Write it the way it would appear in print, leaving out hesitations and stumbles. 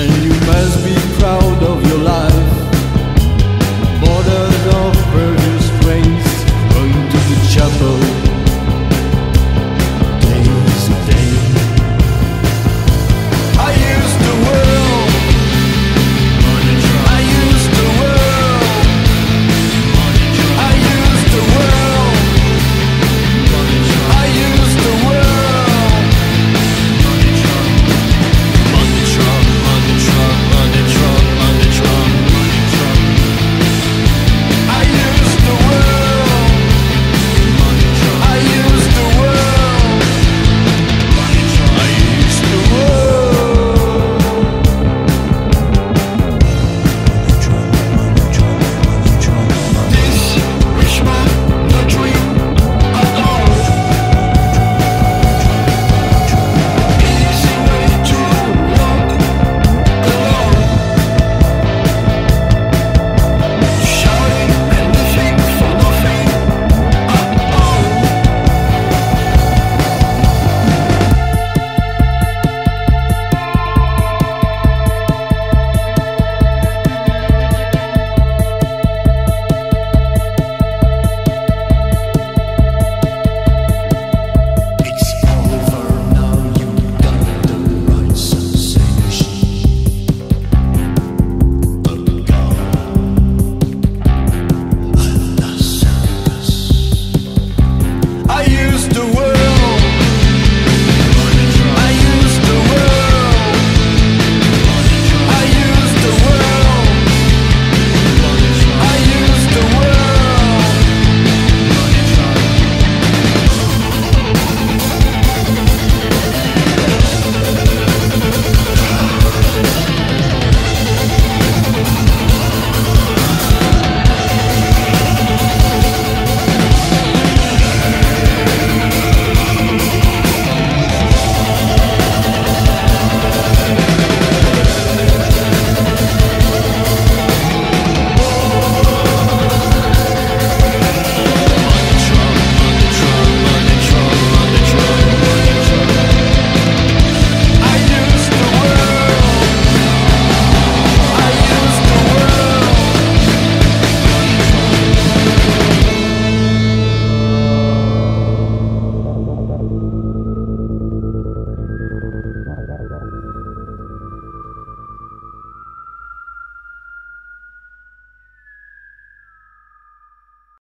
and you must be proud of your life.